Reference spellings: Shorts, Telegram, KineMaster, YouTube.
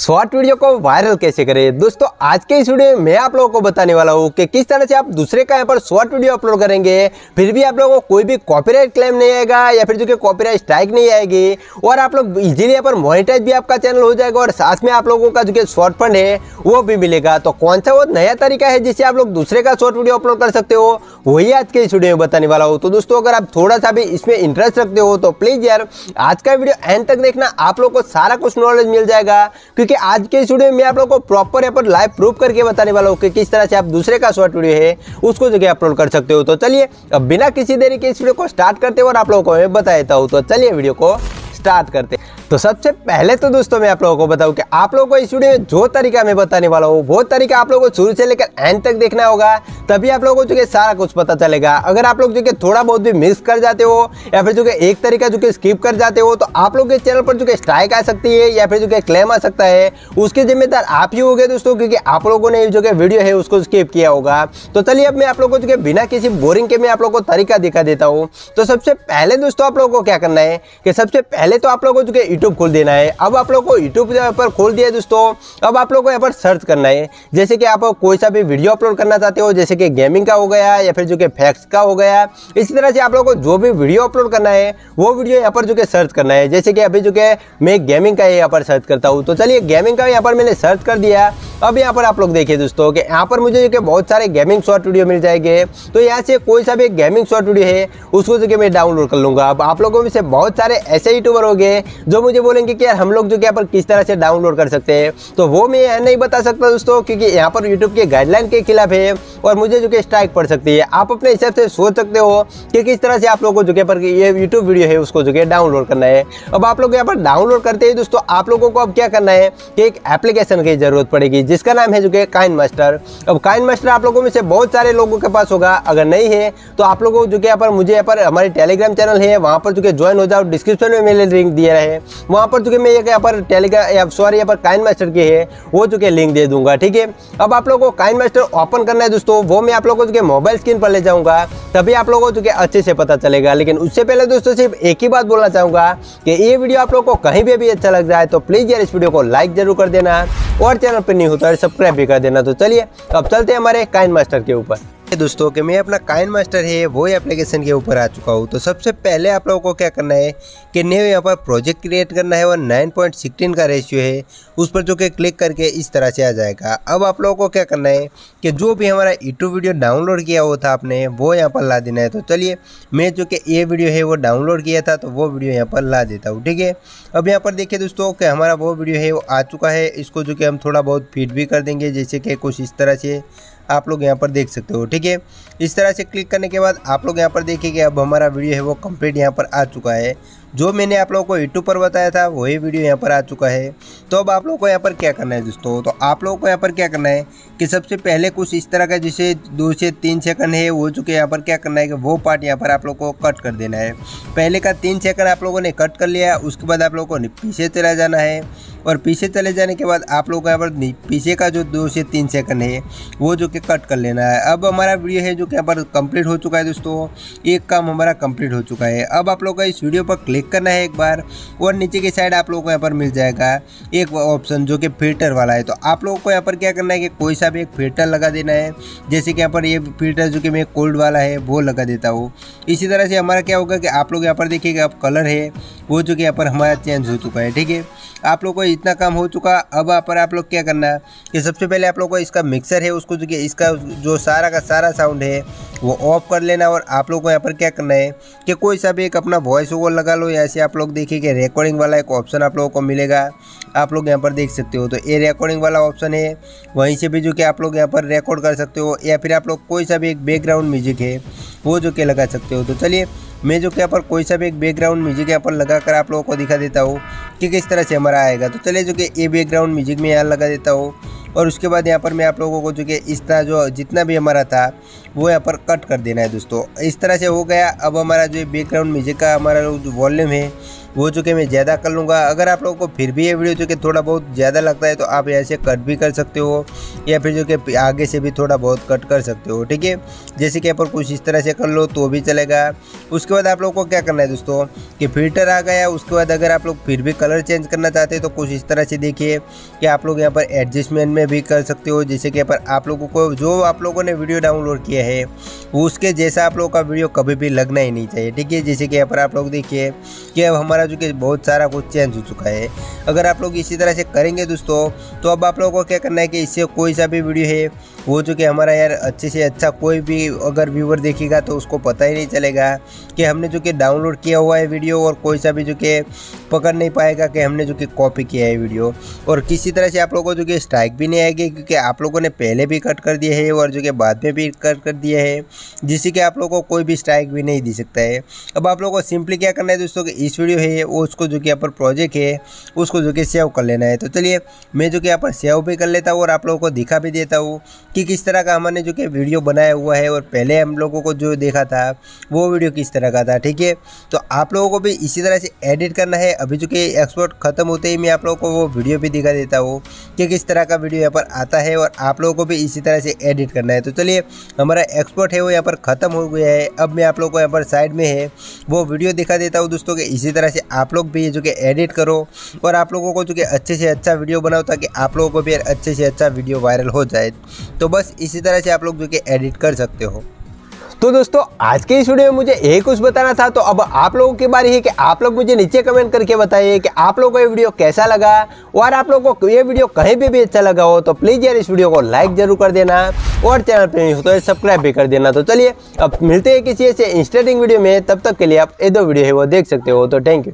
Short video को viral कैसे करें। दोस्तों आज के इस वीडियो में मैं आप लोगों को बताने वाला हूँ कि किस तरह से आप दूसरे का यहाँ पर शॉर्ट वीडियो अपलोड करेंगे फिर भी आप लोगों को कोई भी कॉपीराइट क्लेम नहीं आएगा या फिर जो कि कॉपीराइट स्ट्राइक नहीं आएगी और आप लोग इजीली यहाँ पर मोनिटाइज भी आपका चैनल हो जाएगा और साथ में आप लोगों का जो कि शॉर्ट फंड है वो भी मिलेगा। तो कौन सा वो नया तरीका है जिससे आप लोग दूसरे का शॉर्ट वीडियो अपलोड कर सकते हो वही आज के इस वीडियो में बताने वाला हूँ। तो दोस्तों अगर आप थोड़ा सा भी इसमें इंटरेस्ट रखते हो तो प्लीज यार आज का वीडियो एंड तक देखना, आप लोग को सारा कुछ नॉलेज मिल जाएगा क्योंकि आज के इस वीडियो में आप लोगों को प्रॉपर यहाँ पर लाइव प्रूफ करके बताने वाला हूँ कि किस तरह से आप दूसरे का शॉर्ट वीडियो है उसको जगह अपलोड कर सकते हो। तो चलिए अब बिना किसी देरी के इस वीडियो को स्टार्ट करते हैं और आप लोगों को मैं बता देता हूँ। तो चलिए वीडियो को स्टार्ट करते हैं। तो सबसे पहले तो दोस्तों मैं आप लोगों को बताऊं कि आप लोगों को इस वीडियो में जो तरीका मैं बताने वाला हूँ वो तरीका आप लोगों को शुरू से लेकर एंड तक देखना होगा, तभी आप लोगों को जो कि सारा कुछ पता चलेगा। अगर आप लोग जो कि थोड़ा बहुत भी मिस कर जाते हो या फिर जो कि एक तरीका जो कि स्किप कर जाते हो तो आप लोग के चैनल पर जो कि स्ट्राइक आ सकती है या फिर जो कि क्लेम आ सकता है, उसके जिम्मेदार आप ही हो गए दोस्तों, क्योंकि आप लोगों ने जो कि वीडियो है उसको स्किप किया होगा। तो चलिए अब मैं आप लोगों को जो कि बिना किसी बोरिंग के मैं आप लोगों को तरीका दिखा देता हूँ। तो सबसे पहले दोस्तों आप लोगों को क्या करना है कि सबसे पहले तो आप लोगों को जो कि YouTube खोल देना है। अब आप लोगों को YouTube यहाँ पर खोल दिया है दोस्तों। अब आप लोगों को यहाँ पर सर्च करना है, जैसे कि आप कोई सा भी वीडियो अपलोड करना चाहते हो, जैसे कि गेमिंग का हो गया या फिर जो कि फैक्ट्स का हो गया, इसी तरह से आप लोगों को जो भी वीडियो अपलोड करना है वो वीडियो यहाँ पर जो कि सर्च करना है। जैसे कि अभी जो कि मैं गेमिंग का यहाँ पर सर्च करता हूँ। तो चलिए गेमिंग का यहाँ पर मैंने सर्च कर दिया। अब यहाँ पर आप लोग देखिए दोस्तों कि यहाँ पर मुझे जो कि बहुत सारे गेमिंग शॉर्ट वीडियो मिल जाएंगे। तो यहाँ से कोई सा भी गेमिंग शॉर्ट वीडियो है उसको जो कि मैं डाउनलोड कर लूँगा। अब आप लोगों में से बहुत सारे ऐसे यूट्यूबर हो गए जो मुझे बोलेंगे कि यार हम लोग जो कि यहाँ पर किस तरह से डाउनलोड कर सकते हैं, तो वो मैं नहीं बता सकता दोस्तों क्योंकि यहाँ पर यूट्यूब के गाइडलाइन के खिलाफ है और मुझे जो कि स्ट्राइक पड़ सकती है। आप अपने हिसाब से सोच सकते हो कि किस तरह से आप लोगों को जो कि पर ये यूट्यूब वीडियो है उसको जो कि डाउनलोड करना है। अब आप लोग यहाँ पर डाउनलोड करते हैं दोस्तों, आप लोगों को अब क्या करना है कि एक एप्लीकेशन की जरूरत पड़ेगी जिसका नाम है जो कि KineMaster। अब KineMaster आप लोगों में से बहुत सारे लोगों के पास होगा, अगर नहीं है तो आप लोगों को जो कि यहाँ पर मुझे यहाँ पर हमारे टेलीग्राम चैनल है वहाँ पर जो कि ज्वाइन हो जाओ। डिस्क्रिप्शन में मैंने लिंक दिया है, वहाँ पर जो कि मैं यहाँ पर टेलीग्राम सॉरी यहाँ पर KineMaster की है वो जो कि लिंक दे दूंगा, ठीक है। अब आप लोगों को KineMaster ओपन करना है दोस्तों, वो मैं आप लोगों को जो कि मोबाइल स्क्रीन पर ले जाऊँगा तभी आप लोगों को जो कि अच्छे से पता चलेगा। लेकिन उससे पहले दोस्तों सिर्फ एक ही बात बोलना चाहूँगा कि ये वीडियो आप लोगों को कहीं भी अच्छा लग जाए तो प्लीज़ यार इस वीडियो को लाइक जरूर कर देना और चैनल पर नहीं होता है सब्सक्राइब भी कर देना। तो चलिए अब चलते हैं हमारे KineMaster के ऊपर दोस्तों कि मैं अपना KineMaster है वो एप्लीकेशन के ऊपर आ चुका हूँ। तो सबसे पहले आप लोगों को क्या करना है कि न्यू यहाँ पर प्रोजेक्ट क्रिएट करना है और 9.16 का रेशियो है उस पर जो कि क्लिक करके इस तरह से आ जाएगा। अब आप लोगों को क्या करना है कि जो भी हमारा यूट्यूब वीडियो डाउनलोड किया हुआ था आपने वो यहाँ पर ला देना है। तो चलिए मैं जो कि ये वीडियो है वो डाउनलोड किया था तो वो वीडियो यहाँ पर ला देता हूँ, ठीक है। अब यहाँ पर देखिए दोस्तों कि हमारा वो वीडियो है वो आ चुका है, इसको जो कि हम थोड़ा बहुत फीड भी कर देंगे, जैसे कि कुछ इस तरह से आप लोग यहाँ पर देख सकते हो, ठीक है। इस तरह से क्लिक करने के बाद आप लोग यहाँ पर देखिए कि अब हमारा वीडियो है वो कंप्लीट यहाँ पर आ चुका है। जो मैंने आप लोगों को यूट्यूब पर बताया था वही वीडियो यहाँ पर आ चुका है। तो अब आप लोगों को यहाँ पर क्या करना है दोस्तों, तो आप लोगों को यहाँ पर क्या करना है कि सबसे पहले कुछ इस तरह का जैसे 2 से 3 सेकंड है वो चुके यहाँ पर क्या करना है कि वो पार्ट यहाँ पर आप लोगों को कट कर देना है। पहले का 3 सेकंड आप लोगों ने कट कर लिया, उसके बाद आप लोगों को पीछे चला जाना है और पीछे चले जाने के बाद आप लोगों को यहाँ पर पीछे का जो 2 से 3 सेकंड है वो जो कि कट कर लेना है। अब हमारा वीडियो है जो कि यहाँ पर कंप्लीट हो चुका है दोस्तों, एक काम हमारा कंप्लीट हो चुका है। अब आप लोगों को इस वीडियो पर क्लिक करना है एक बार और नीचे की साइड आप लोगों को यहाँ पर मिल जाएगा एक ऑप्शन जो कि फिल्टर वाला है। तो आप लोगों को यहाँ पर क्या करना है कि कोई सा भी एक फिल्टर लगा देना है, जैसे कि यहाँ पर ये फिल्टर जो कि मैं कोल्ड वाला है वो लगा देता हूँ। इसी तरह से हमारा क्या होगा कि आप लोग यहाँ पर देखिएगा अब कलर है वो जो कि यहाँ पर हमारा चेंज हो चुका है, ठीक है। आप लोगों को इतना काम हो चुका। अब यहाँ पर आप लोग क्या करना है कि सबसे पहले आप लोगों को इसका मिक्सर है उसको जो कि इसका जो सारा का सारा साउंड है वो ऑफ कर लेना और आप लोगों को यहाँ पर क्या करना है कि कोई सा भी एक अपना वॉइस ओवर लगा लो। ऐसे आप लोग देखिए कि रिकॉर्डिंग वाला एक ऑप्शन आप लोगों को मिलेगा, आप लोग यहाँ पर देख सकते हो। तो ये रिकॉर्डिंग वाला ऑप्शन है, वहीं से भी जो कि आप लोग यहाँ पर रिकॉर्ड कर सकते हो या फिर आप लोग कोई सा भी एक बैकग्राउंड म्यूजिक है वो जो कि लगा सकते हो। तो चलिए मैं जो कि यहाँ पर कोई सा भी एक बैकग्राउंड म्यूजिक यहाँ पर लगा कर आप लोगों को दिखा देता हूँ कि किस तरह से हमारा आएगा। तो चलिए जो कि ये बैकग्राउंड म्यूजिक में यहाँ लगा देता हूँ और उसके बाद यहाँ पर मैं आप लोगों को जो कि इस तरह जो जितना भी हमारा था वो यहाँ पर कट कर देना है दोस्तों। इस तरह से हो गया। अब हमारा जो बैकग्राउंड म्यूजिक का हमारा जो वॉल्यूम है वो जो कि मैं ज़्यादा कर लूँगा। अगर आप लोगों को फिर भी ये वीडियो जो कि थोड़ा बहुत ज़्यादा लगता है तो आप ऐसे कट भी कर सकते हो या फिर जो कि आगे से भी थोड़ा बहुत कट कर सकते हो, ठीक है। जैसे कि यहाँ पर कुछ इस तरह से कर लो तो भी चलेगा। उसके बाद आप लोग को क्या करना है दोस्तों कि फिल्टर आ गया, उसके बाद अगर आप लोग फिर भी कलर चेंज करना चाहते हैं तो कुछ इस तरह से देखिए कि आप लोग यहाँ पर एडजस्टमेंट में भी कर सकते हो। जैसे कि यहाँ पर आप लोगों को जो आप लोगों ने वीडियो डाउनलोड किया है उसके जैसा आप लोगों का वीडियो कभी भी लगना ही नहीं चाहिए, ठीक है। जैसे कि यहाँ पर आप लोग देखिए कि अब हमारा जो कि बहुत सारा कुछ चेंज हो चुका है। अगर आप लोग इसी तरह से करेंगे दोस्तों तो अब आप लोगों को क्या करना है कि इससे कोई सा भी वीडियो है वो जो कि हमारा यार अच्छे से अच्छा कोई भी अगर व्यूअर देखेगा तो उसको पता ही नहीं चलेगा कि हमने जो कि डाउनलोड किया हुआ है वीडियो, और कोई सा भी जो कि पकड़ नहीं पाएगा कि हमने जो कि कॉपी किया है वीडियो। और किसी तरह से आप लोगों को जो कि स्ट्राइक भी नहीं आएगी क्योंकि आप लोगों ने पहले भी कट कर दिया है और जो कि बाद में भी कट कर दिया है, जिससे कि आप लोगों को कोई भी स्ट्राइक भी नहीं दे सकता है। अब आप लोगों को सिंपली क्या करना है दोस्तों कि इस वीडियो है वो उसको जो कि यहाँ पर प्रोजेक्ट है उसको जो कि सेव कर लेना है। तो चलिए मैं जो कि यहाँ पर सेव भी कर लेता हूँ और आप लोगों को दिखा भी देता हूँ कि किस तरह का हमने जो कि वीडियो बनाया हुआ है और पहले हम लोगों को जो देखा था वो वीडियो किस तरह का था, ठीक है। तो आप लोगों को भी इसी तरह से एडिट करना है। अभी जो कि एक्सपोर्ट खत्म होते ही मैं आप लोगों को वो वीडियो भी दिखा देता हूँ कि किस तरह का वीडियो यहाँ पर आता है और आप लोगों को भी इसी तरह से एडिट करना है। तो चलिए हमारा एक्सपोर्ट है वो यहाँ पर ख़त्म हो गया है। अब मैं आप लोगों को यहाँ पर साइड में है वो वीडियो दिखा देता हूँ दोस्तों कि इसी तरह से आप लोग भी जो कि एडिट करो और आप लोगों को जो कि अच्छे से अच्छा वीडियो बनाओ ताकि आप लोगों को भी अच्छे से अच्छा वीडियो वायरल हो जाए। तो बस इसी तरह से आप लोग जो कि एडिट कर सकते हो। तो दोस्तों आज के इस वीडियो में मुझे एक कुछ बताना था, तो अब आप लोगों की बारी है कि आप लोग मुझे नीचे कमेंट करके बताइए कि आप लोगों को ये वीडियो कैसा लगा, और आप लोगों को ये वीडियो कहीं पे भी अच्छा लगा हो तो प्लीज़ यार इस वीडियो को लाइक जरूर कर देना और चैनल पे नहीं हो तो सब्सक्राइब भी कर देना। तो चलिए अब मिलते हैं किसी ऐसे इंटरेस्टिंग वीडियो में, तब तक के लिए आप ये दो वीडियो है वो देख सकते हो। तो थैंक यू।